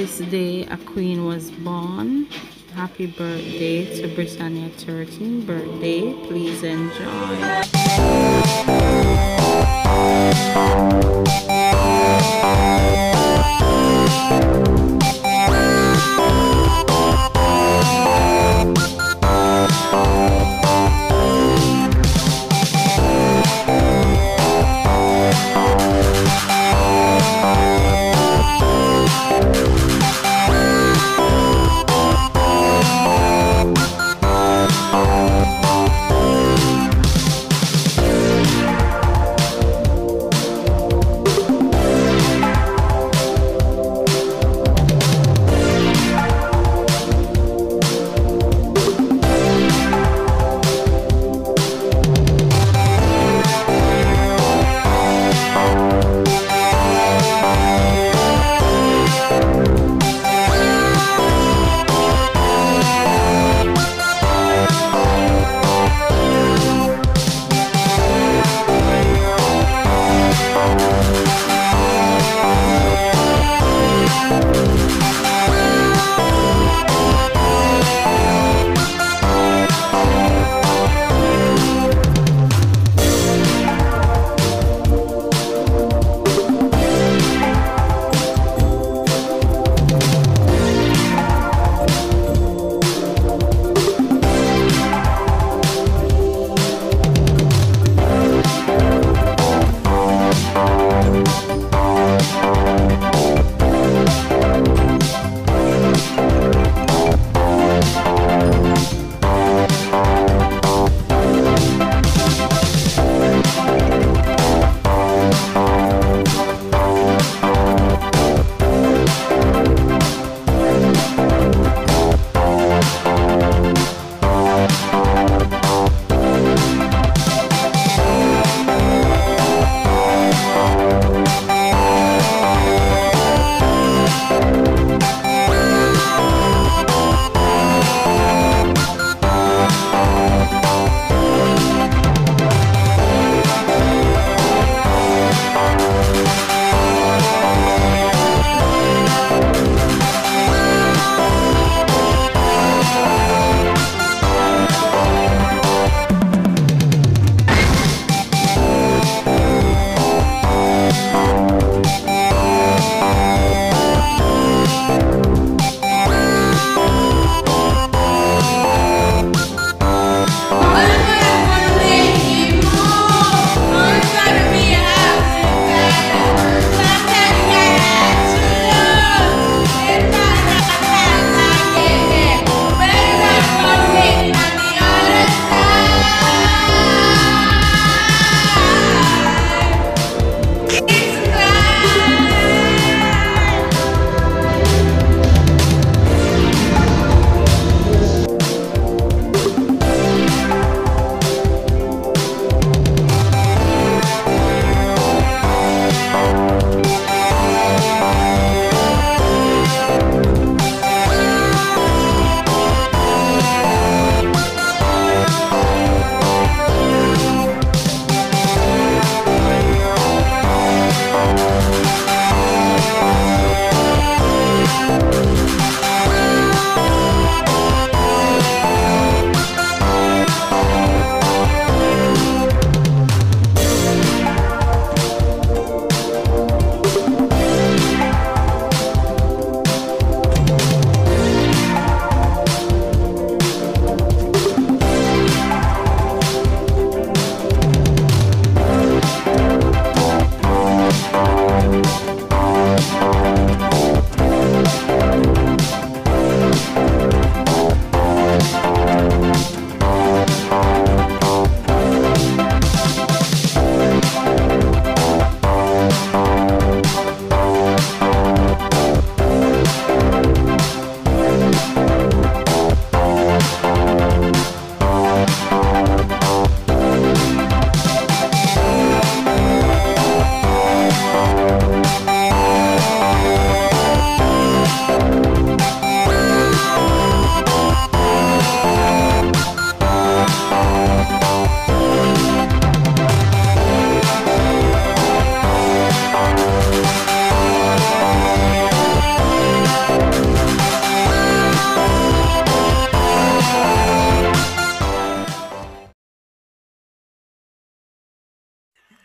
this day a queen was born. Happy birthday to Britannia 13th birthday. Please enjoy.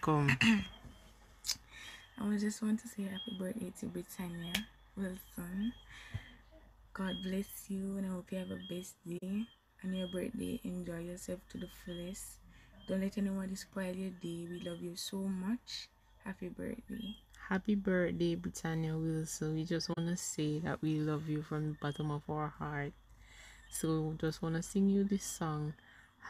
welcome. I just want to say happy birthday to Britannia Wilson. God bless you, and I hope you have a best day. On your birthday, enjoy yourself to the fullest. Don't let anyone spoil your day. We love you so much. Happy birthday. Happy birthday, Britannia Wilson. We just want to say that we love you from the bottom of our heart. So we just want to sing you this song.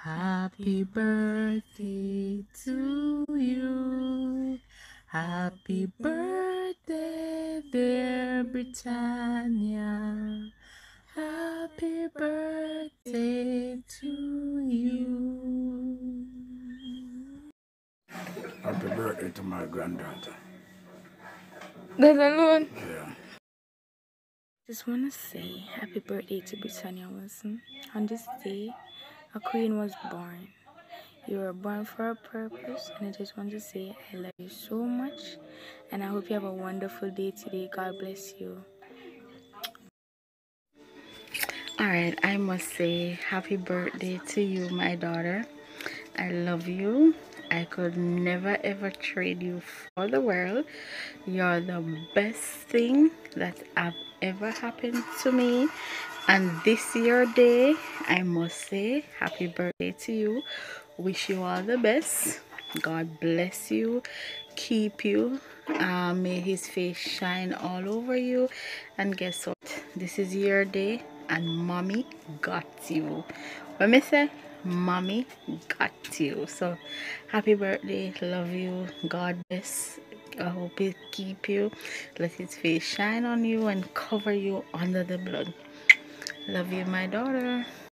Happy birthday to you. Happy birthday, dear Britannia. Happy birthday to you. Happy birthday to my granddaughter. That's alone. Yeah. Just want to say happy birthday to Britannia Wilson. On this day, a queen was born. You were born for a purpose, and I just want to say I love you so much, and I hope you have a wonderful day today. God bless you. Alright, I must say happy birthday to you, my daughter. I love you. I could never ever trade you for the world. You're the best thing that I've ever happened to me. And this your day, I must say happy birthday to you. Wish you all the best. God bless you, keep you, may his face shine all over you. And guess what, this is your day, and mommy got you. When I say mommy got you, so happy birthday, love you, God bless. I hope it keep you, let his face shine on you and cover you under the blood. Love you, my daughter.